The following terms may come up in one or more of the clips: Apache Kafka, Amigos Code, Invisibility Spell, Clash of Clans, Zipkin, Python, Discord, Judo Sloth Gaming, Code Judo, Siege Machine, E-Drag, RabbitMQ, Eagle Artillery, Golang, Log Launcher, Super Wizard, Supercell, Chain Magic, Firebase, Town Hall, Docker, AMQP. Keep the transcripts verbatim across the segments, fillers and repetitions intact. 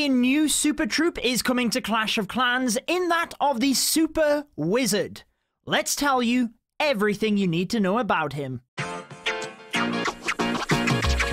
A new super troop is coming to Clash of Clans in that of the Super Wizard. Let's tell you everything you need to know about him.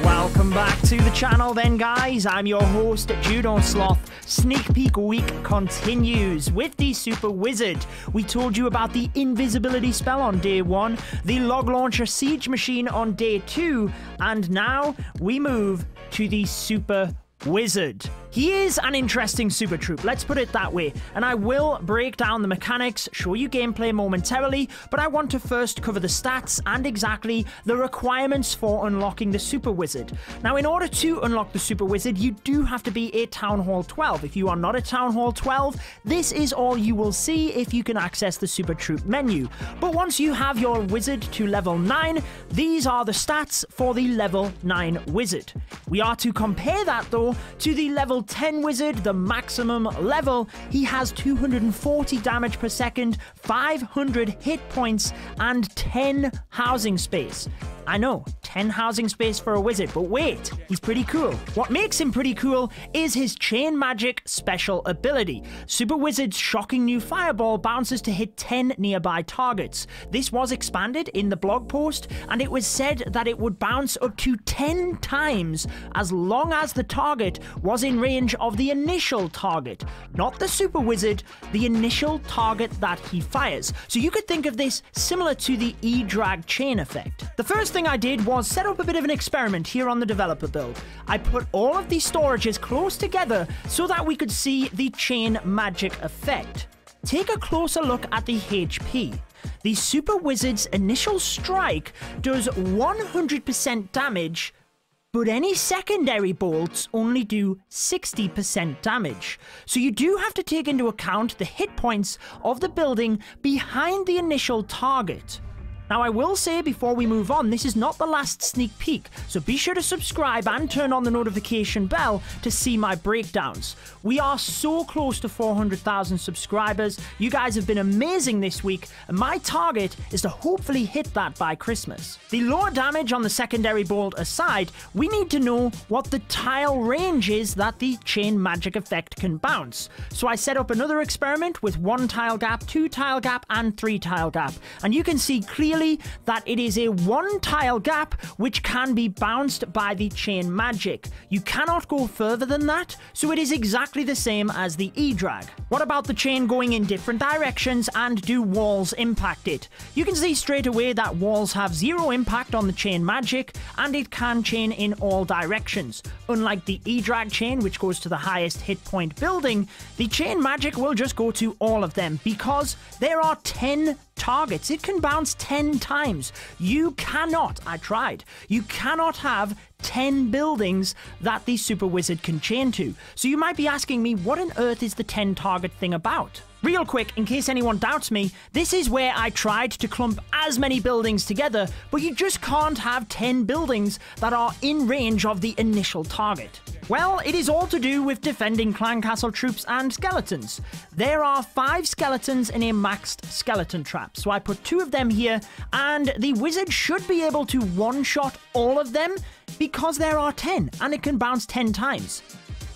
Welcome back to the channel then, guys. I'm your host, Judo Sloth. Sneak Peek Week continues with the Super Wizard. We told you about the Invisibility Spell on day one, the Log Launcher Siege Machine on day two, and now we move to the Super Wizard. He is an interesting super troop, let's put it that way, and I will break down the mechanics, show you gameplay momentarily, but I want to first cover the stats and exactly the requirements for unlocking the Super Wizard. Now, in order to unlock the Super Wizard, you do have to be a Town Hall twelve. If you are not a Town Hall twelve, this is all you will see if you can access the super troop menu. But once you have your wizard to level nine, these are the stats for the level nine wizard. We are to compare that, though, to the level ten wizard, the maximum level. He has two hundred forty damage per second, five hundred hit points, and ten housing space. I know, ten housing space for a wizard, but wait, he's pretty cool. What makes him pretty cool is his Chain Magic special ability. Super Wizard's shocking new fireball bounces to hit ten nearby targets. This was expanded in the blog post, and it was said that it would bounce up to ten times as long as the target was in range of the initial target. Not the Super Wizard, the initial target that he fires. So you could think of this similar to the E-Drag chain effect. The first thing I did was set up a bit of an experiment here on the developer build. I put all of these storages close together so that we could see the Chain Magic effect. Take a closer look at the H P. The Super Wizard's initial strike does one hundred percent damage, but any secondary bolts only do sixty percent damage. So you do have to take into account the hit points of the building behind the initial target. Now, I will say before we move on, this is not the last sneak peek, so be sure to subscribe and turn on the notification bell to see my breakdowns. We are so close to four hundred thousand subscribers. You guys have been amazing this week, and my target is to hopefully hit that by Christmas. The lower damage on the secondary bolt aside, we need to know what the tile range is that the Chain Magic effect can bounce. So I set up another experiment with one tile gap, two tile gap, and three tile gap, and you can see clearly that it is a one tile gap which can be bounced by the Chain Magic. You cannot go further than that, so it is exactly the same as the E-Drag. What about the chain going in different directions, and do walls impact it? You can see straight away that walls have zero impact on the Chain Magic, and it can chain in all directions. Unlike the E-Drag chain, which goes to the highest hit point building, the Chain Magic will just go to all of them because there are ten targets. It can bounce ten times. You cannot, I tried, you cannot have ten buildings that the Super Wizard can chain to. So you might be asking me, what on earth is the ten target thing about? Real quick, in case anyone doubts me, this is where I tried to clump as many buildings together, but you just can't have ten buildings that are in range of the initial target. Well, it is all to do with defending clan castle troops and skeletons. There are five skeletons in a maxed skeleton trap, so I put two of them here, and the wizard should be able to one-shot all of them because there are ten, and it can bounce ten times.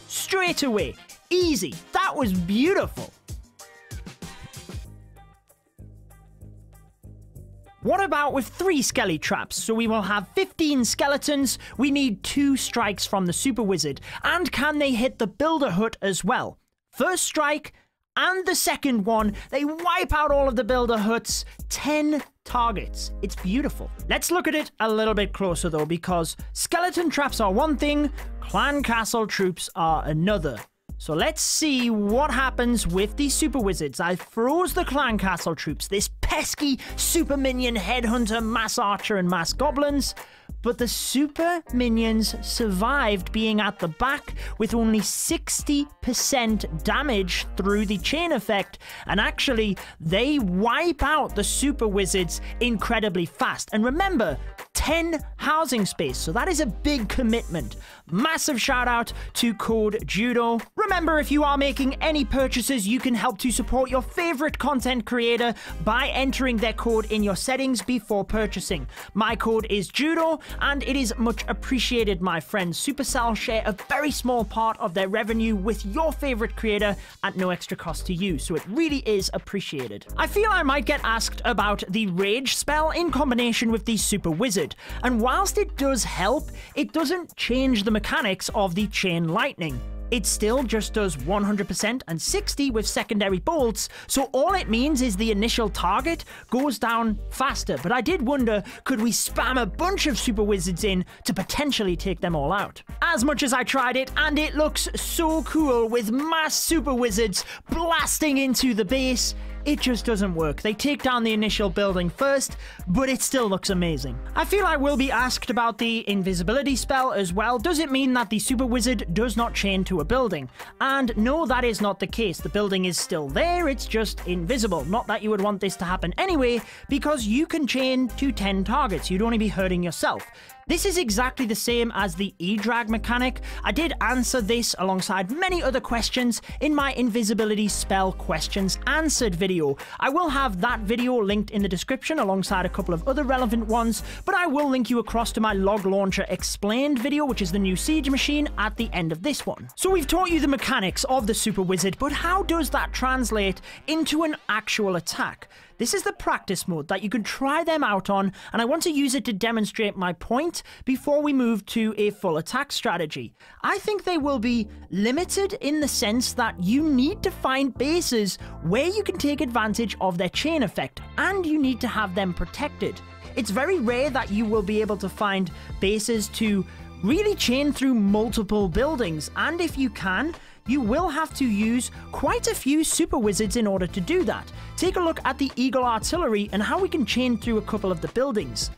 Straight away. Easy. That was beautiful. What about with three skelly traps? So we will have fifteen skeletons. We need two strikes from the Super Wizard. And can they hit the Builder Hut as well? First strike and the second one, they wipe out all of the Builder Huts. ten targets. It's beautiful. Let's look at it a little bit closer though, because skeleton traps are one thing, clan castle troops are another. So let's see what happens with these Super Wizards. I froze the clan castle troops, this pesky super minion, headhunter, mass archer, and mass goblins. But the super minions survived being at the back with only sixty percent damage through the chain effect. And actually, they wipe out the Super Wizards incredibly fast. And remember, ten housing space, so that is a big commitment. Massive shout out to Code Judo. Remember, if you are making any purchases, you can help to support your favorite content creator by entering their code in your settings before purchasing. My code is Judo. and it is much appreciated, my friends. Supercell share a very small part of their revenue with your favorite creator at no extra cost to you, so it really is appreciated. I feel I might get asked about the Rage spell in combination with the Super Wizard, and whilst it does help, it doesn't change the mechanics of the Chain Lightning. It still just does one hundred percent and sixty with secondary bolts, so all it means is the initial target goes down faster. But I did wonder, could we spam a bunch of Super Wizards in to potentially take them all out? As much as I tried it, and it looks so cool with mass Super Wizards blasting into the base, it just doesn't work. They take down the initial building first, but it still looks amazing. I feel I will be asked about the invisibility spell as well. Does it mean that the Super Wizard does not chain to a building? And no, that is not the case. The building is still there, it's just invisible. Not that you would want this to happen anyway, because you can chain to ten targets. You'd only be hurting yourself. This is exactly the same as the E-Drag mechanic. I did answer this alongside many other questions in my Invisibility Spell Questions Answered video. I will have that video linked in the description alongside a couple of other relevant ones, but I will link you across to my Log Launcher Explained video, which is the new siege machine, at the end of this one. So we've taught you the mechanics of the Super Wizard, but how does that translate into an actual attack? This is the practice mode that you can try them out on, and I want to use it to demonstrate my point before we move to a full attack strategy. I think they will be limited in the sense that you need to find bases where you can take advantage of their chain effect, and you need to have them protected. It's very rare that you will be able to find bases to really chain through multiple buildings, and if you can, you will have to use quite a few Super Wizards in order to do that. Take a look at the Eagle Artillery and how we can chain through a couple of the buildings.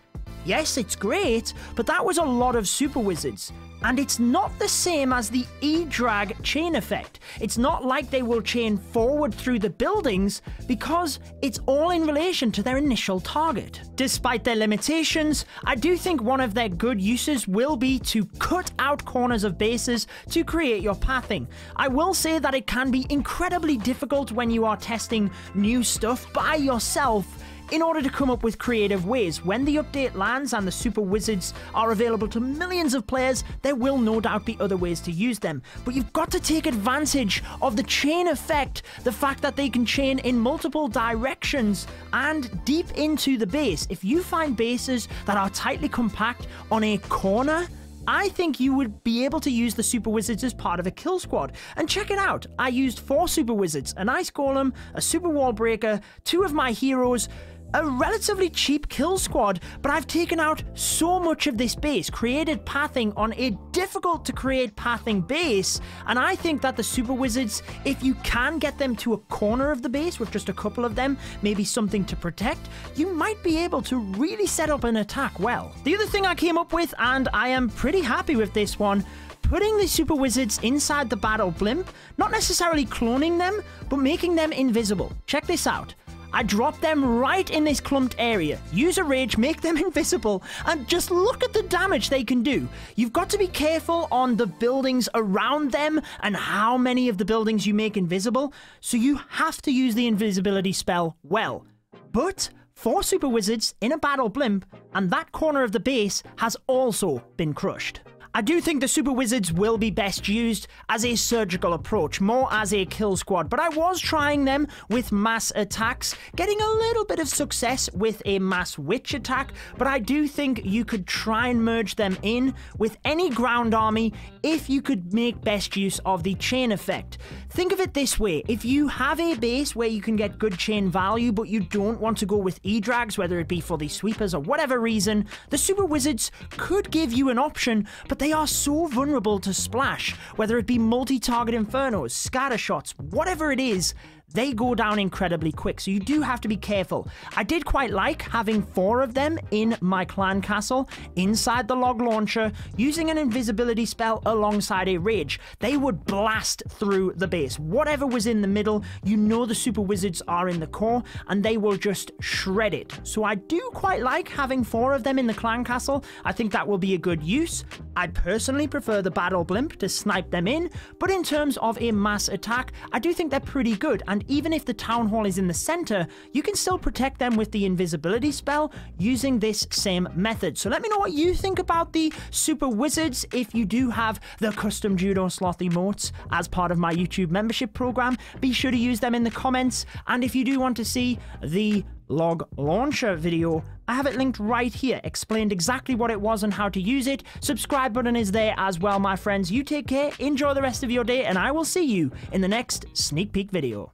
Yes, it's great, but that was a lot of Super Wizards. And it's not the same as the E-Drag chain effect. It's not like they will chain forward through the buildings, because it's all in relation to their initial target. Despite their limitations, I do think one of their good uses will be to cut out corners of bases to create your pathing. I will say that it can be incredibly difficult when you are testing new stuff by yourself in order to come up with creative ways. When the update lands and the Super Wizards are available to millions of players, there will no doubt be other ways to use them. But you've got to take advantage of the chain effect, the fact that they can chain in multiple directions and deep into the base. If you find bases that are tightly compact on a corner, I think you would be able to use the Super Wizards as part of a kill squad. And check it out, I used four Super Wizards, an Ice Golem, a Super Wall Breaker, two of my heroes, a relatively cheap kill squad, but I've taken out so much of this base, created pathing on a difficult to create pathing base, and I think that the Super Wizards, if you can get them to a corner of the base with just a couple of them, maybe something to protect, you might be able to really set up an attack well. The other thing I came up with, and I am pretty happy with this one, putting the Super Wizards inside the battle blimp, not necessarily cloning them, but making them invisible. Check this out. I drop them right in this clumped area, use a rage, make them invisible, and just look at the damage they can do. You've got to be careful on the buildings around them and how many of the buildings you make invisible, so you have to use the invisibility spell well. But four Super Wizards in a battle blimp, and that corner of the base has also been crushed. I do think the Super Wizards will be best used as a surgical approach, more as a kill squad, but I was trying them with mass attacks, getting a little bit of success with a mass witch attack, but I do think you could try and merge them in with any ground army if you could make best use of the chain effect. Think of it this way, if you have a base where you can get good chain value, but you don't want to go with E-Drags, whether it be for the sweepers or whatever reason, the Super Wizards could give you an option, but they are so vulnerable to splash, whether it be multi-target infernos, scatter shots, whatever it is, they go down incredibly quick, so you do have to be careful. I did quite like having four of them in my clan castle, inside the log launcher, using an invisibility spell alongside a rage. They would blast through the base. Whatever was in the middle, you know the Super Wizards are in the core, and they will just shred it. So I do quite like having four of them in the clan castle. I think that will be a good use. I personally prefer the battle blimp to snipe them in, but in terms of a mass attack, I do think they're pretty good, and and even if the Town Hall is in the center, you can still protect them with the Invisibility Spell using this same method. So let me know what you think about the Super Wizards if you do have the custom Judo Sloth emotes as part of my YouTube membership program. Be sure to use them in the comments, and if you do want to see the Log Launcher video, I have it linked right here, explained exactly what it was and how to use it. Subscribe button is there as well, my friends. You take care, enjoy the rest of your day, and I will see you in the next sneak peek video.